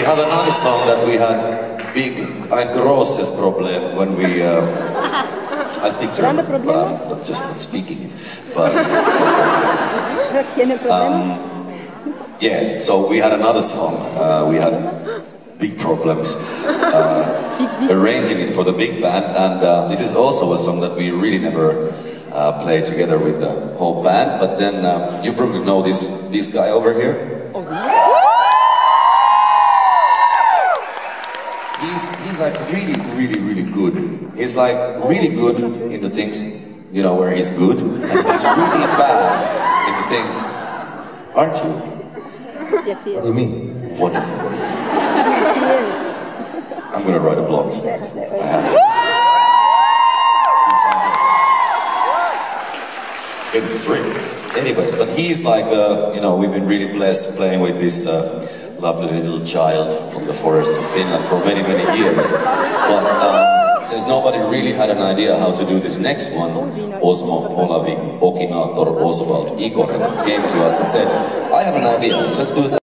We have another song that we had big and grosses problem when we... I speak German, but I'm not just not speaking it. But yeah, so we had another song. We had big problems arranging it for the big band, and this is also a song that we really never play together with the whole band. But then you probably know this guy over here. Oh, yeah. He's like really good. He's like really good in the things, you know, where he's good, and he's really bad in the things. Aren't you? Yes, he is. What do you mean? What? Yes, he is. I'm gonna write a blog. That's it. I have to. It's strict. Anyway, but he's like the, you know, we've been really blessed playing with this lovely little child from the forest of Finland for many years. But since nobody really had an idea how to do this next one, Osmo Olavi Okina Tor Oswald Ikonen came to us and said, I have an idea, let's do it.